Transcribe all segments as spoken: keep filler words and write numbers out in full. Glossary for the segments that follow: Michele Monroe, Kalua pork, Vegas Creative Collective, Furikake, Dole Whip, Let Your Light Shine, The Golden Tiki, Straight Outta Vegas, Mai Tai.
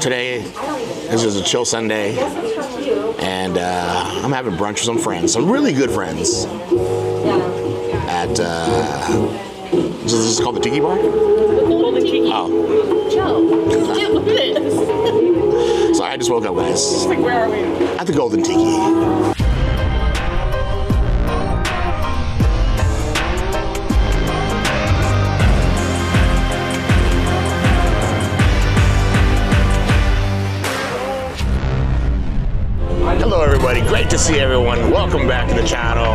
Today, this is a chill Sunday, and uh, I'm having brunch with some friends, some really good friends, at, uh, this is called the Tiki Bar? The Golden Tiki. Oh. Joe, get with this. Sorry, I just woke up, guys. It's like, where are we? At the Golden Tiki. Great to see everyone. Welcome back to the channel.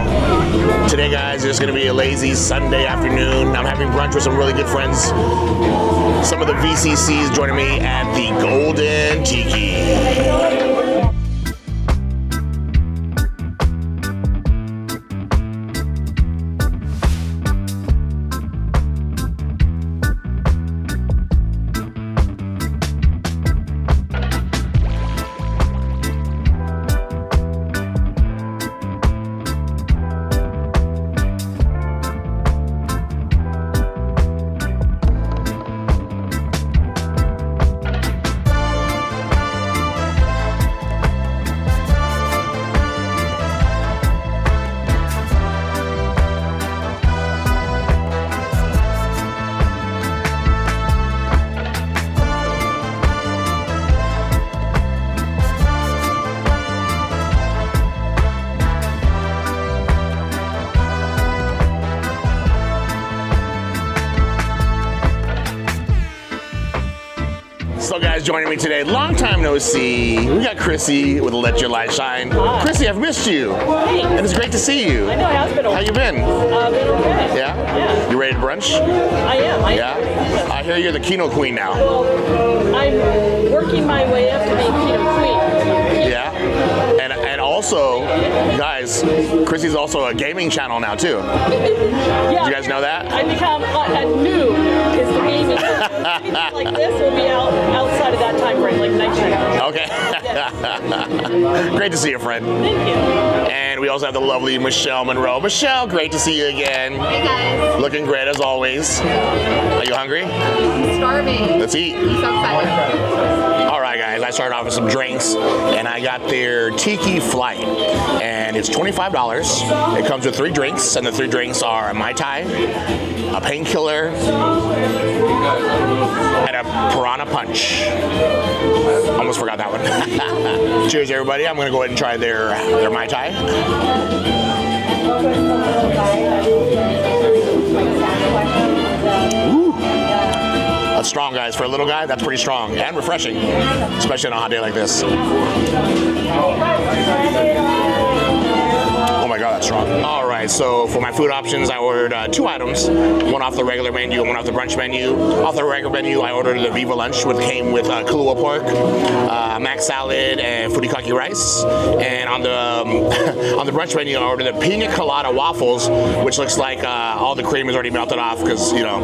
Today, guys, it's going to be a lazy Sunday afternoon. I'm having brunch with some really good friends. Some of the V C Cs joining me at the Golden Tiki. So guys, joining me today, long time no see. We got Chrissy with Let Your Light Shine. Hi. Chrissy, I've missed you. Thanks. And it's great to see you. I know, it has been a while. How you been? Uh, been okay. Yeah? Yeah. You ready to brunch? I am. I yeah? am. I hear you're the Kino Queen now. Well, I'm working my way up to being Kino Queen. Yeah? And, and also, guys, Chrissy's also a gaming channel now too. Yeah, do you guys know that? I become a, a new is the gaming channel. Anything like this will be out outside of that time frame, like night shift. Okay. Yes. Great to see you, friend. Thank you. And we also have the lovely Michele Monroe. Michele, great to see you again. Hey guys. Looking great as always. Are you hungry? I'm starving. Let's eat. I'm so excited. All right, guys. I started off with some drinks, and I got their Tiki Flight, and it's twenty-five dollars. It comes with three drinks, and the three drinks are a Mai Tai, a painkiller, and a piranha punch. Almost forgot that one. Cheers, everybody. I'm gonna go ahead and try their their Mai Tai. Ooh. That's strong, guys. For a little guy, that's pretty strong and refreshing, especially on a hot day like this. Oh my God, that's strong. All right, so for my food options, I ordered uh, two items, one off the regular menu and one off the brunch menu. Off the regular menu, I ordered the Viva Lunch, which came with uh, Kalua pork, uh, mac salad, and Furikake rice. And on the um, on the brunch menu, I ordered the pina colada waffles, which looks like uh, all the cream is already melted off because, you know,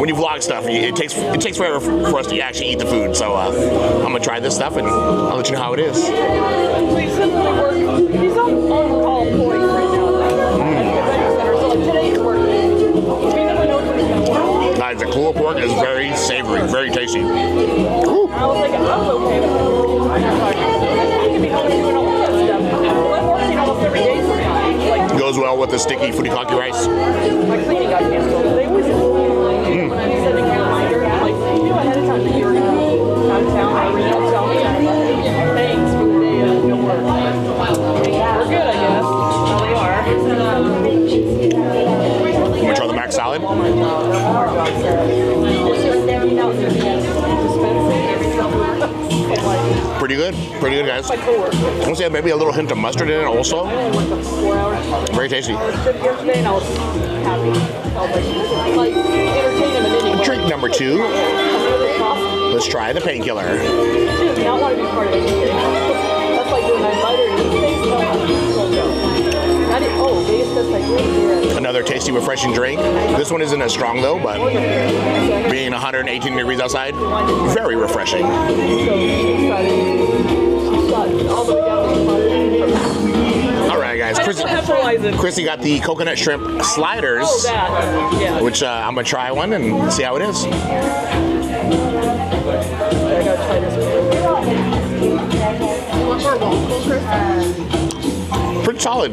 when you vlog stuff, it takes it takes forever for us to actually eat the food. So uh, I'm gonna try this stuff and I'll let you know how it is. Guys, the Kalua pork is very savory, very tasty. Woo. Goes well with the sticky furikake rice. Salad. Pretty good, pretty good, guys. I want to say maybe a little hint of mustard in it also. Very tasty. Drink number two. Let's try the painkiller. Another tasty, refreshing drink. This one isn't as strong though, but being one hundred eighteen degrees outside, very refreshing. All right, guys. Chrissy, Chrissy got the coconut shrimp sliders, which uh, I'm gonna try one and see how it is. pretty solid.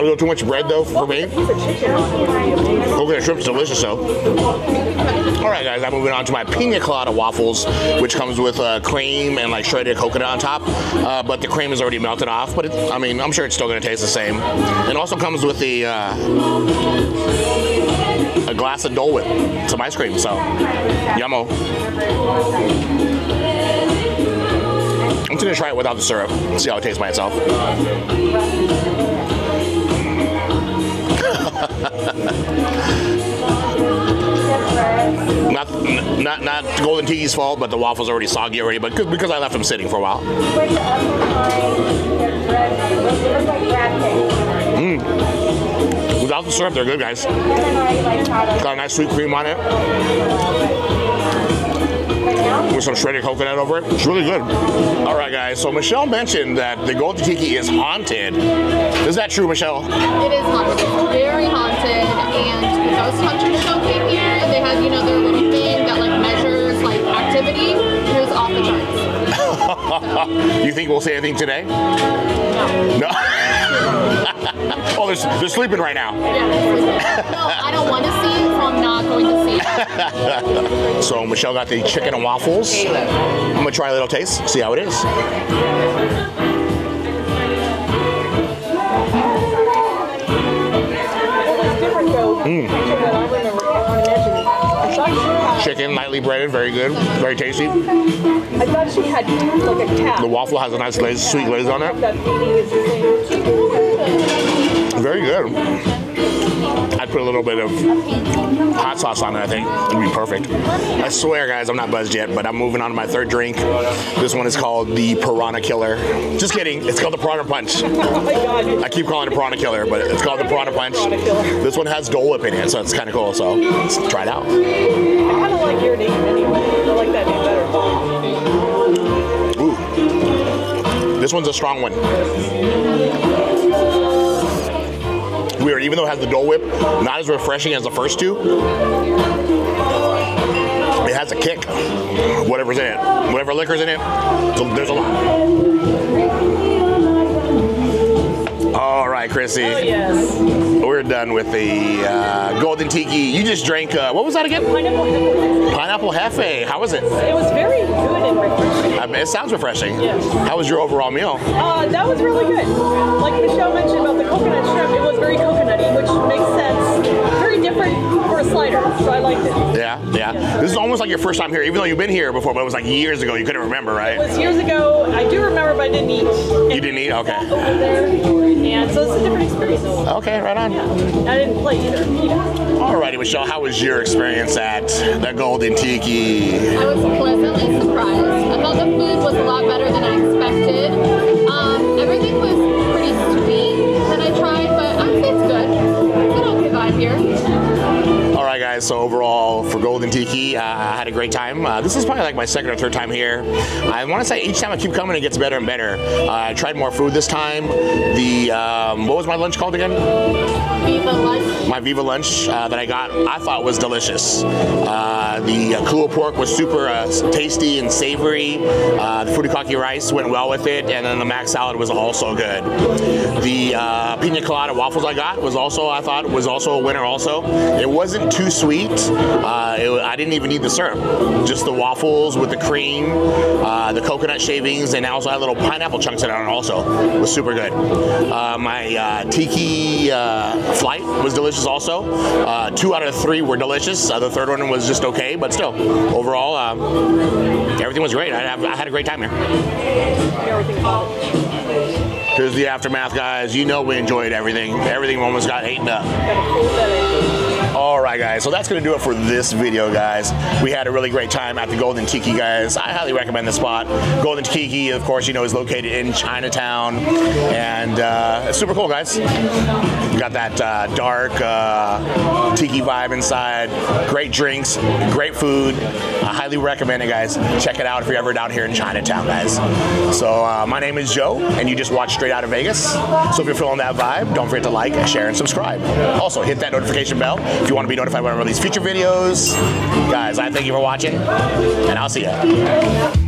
A little too much bread though for me. Coconut shrimp's delicious though. All right, guys, I'm moving on to my pina colada waffles, which comes with uh, cream and like shredded coconut on top. Uh, but the cream is already melted off. But it, I mean, I'm sure it's still gonna taste the same. It also comes with the uh, a glass of Dole Whip, some ice cream. So yummo. I'm just gonna try it without the syrup, see how it tastes by itself. not, not, not Golden Tiki's fault, but the waffle's already soggy already, but because I left them sitting for a while. Mm. Without the syrup, they're good, guys. Got a nice sweet cream on it, with some shredded coconut over it. It's really good. All right, guys, so Michele mentioned that the Golden Tiki is haunted. Is that true, Michele? It is haunted. It's very haunted, and the ghost hunters show came here, and they have, you know, their little thing that, like, measures, like, activity. It was off the charts. So. You think we'll see anything today? No. No? Oh, they're, they're sleeping right now. Yeah. No, I don't want to see, so I'm not going to see. So Michele got the chicken and waffles. I'm gonna try a little taste, see how it is. Mm. Chicken, lightly breaded, very good, very tasty. I thought she had like a cat. The waffle has a nice glaze, sweet glaze on it. Very good. I'd put a little bit of hot sauce on it, I think. It'd be perfect. I swear, guys, I'm not buzzed yet, but I'm moving on to my third drink. This one is called the Piranha Killer. Just kidding. It's called the Piranha Punch. Oh my God. I keep calling it Piranha Killer, but it's called the Piranha Punch. This one has Dole Whip in it, so it's kind of cool. So let's try it out. I kind of like your name anyway. I like that name better. Ooh. This one's a strong one. Weird, even though it has the Dole Whip, not as refreshing as the first two. It has a kick. Whatever's in it, whatever liquor's in it, there's a lot. All right, Chrissy. Oh, yes. We're done with the uh, Golden Tiki. You just drank, uh, what was that again? Pineapple Hefe. Pineapple Hefe. How was it? It was very good and refreshing. I mean, it sounds refreshing. Yes. How was your overall meal? Uh, that was really good. Like Michele mentioned about the coconut shrimp, it was very coconutty, which makes sense. Very different for a slider, so I liked it. Yeah, yeah. Yes. This is almost like your first time here, even though you've been here before, but it was like years ago. You couldn't remember, right? It was years ago. I do remember, but I didn't eat. And you didn't eat? Okay. Over there. And so it's a different experience. Okay, right on. Yeah. I didn't play either. Yeah. All righty, Michele, how was your experience at the Golden Tiki? I was pleasantly surprised. I thought the food was a lot better than I expected. Um, everything was pretty sweet that I tried, but I would say it's good. It's an okay vibe here. All right, guys, so overall for Golden Tiki, uh, I had a great time. Uh, this is probably like my second or third time here. I want to say each time I keep coming, it gets better and better. Uh, I tried more food this time. The, um, what was my lunch called again? Viva lunch. My Viva lunch uh, that I got, I thought was delicious. Uh, the uh, Kalua pork was super uh, tasty and savory. Uh, the Furikake rice went well with it, and then the mac salad was also good. The uh, pina colada waffles I got was also, I thought, was also a winner also. It wasn't too sweet. Uh, it, I didn't even need the syrup. Just the waffles with the cream, uh, the coconut shavings, and I also had little pineapple chunks in it also. It was super good. Uh, my uh, Tiki uh, flight was delicious also. Uh, two out of three were delicious. Uh, the third one was just okay, but still, overall, um, everything was great. I, I had a great time here. Here's the aftermath, guys. You know we enjoyed everything. Everything almost got eaten up. All right, guys, so that's gonna do it for this video, guys. We had a really great time at the Golden Tiki, guys. I highly recommend this spot. Golden Tiki, of course, you know, is located in Chinatown, and uh, it's super cool, guys. We got that uh, dark uh, tiki vibe inside. Great drinks, great food. I highly recommend it, guys. Check it out if you're ever down here in Chinatown, guys. So uh, my name is Joe, and you just watched Straight Outta Vegas. So if you're feeling that vibe, don't forget to like, share, and subscribe. Also, hit that notification bell if you want to be notified when I release future videos. Guys, I thank you for watching, and I'll see ya.